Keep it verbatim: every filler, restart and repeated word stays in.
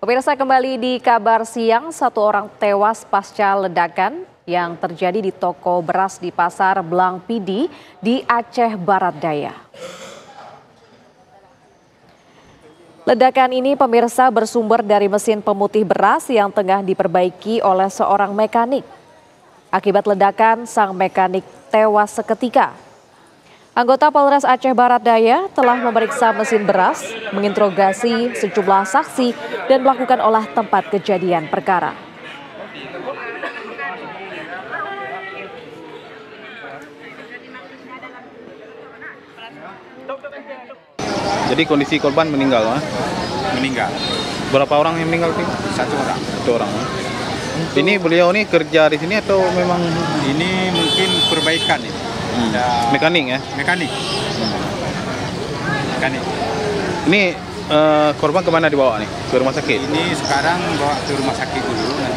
Pemirsa, kembali di Kabar Siang, satu orang tewas pasca ledakan yang terjadi di toko beras di Pasar Blangpidi di Aceh Barat Daya. Ledakan ini pemirsa bersumber dari mesin pemutih beras yang tengah diperbaiki oleh seorang mekanik. Akibat ledakan, sang mekanik tewas seketika. Anggota Polres Aceh Barat Daya telah memeriksa mesin beras, menginterogasi sejumlah saksi, dan melakukan olah tempat kejadian perkara. Jadi kondisi korban meninggal, Mas? Meninggal. Berapa orang yang meninggal, Pak? Satu orang. Satu orang. Untuk ini beliau ini kerja di sini atau memang ini mungkin perbaikan ini? Hmm. Mekanik ya? Mekanik. Hmm. Mekanik. Ini uh, korban kemana dibawa nih? Ke rumah sakit? Ini sekarang bawa ke rumah sakit dulu.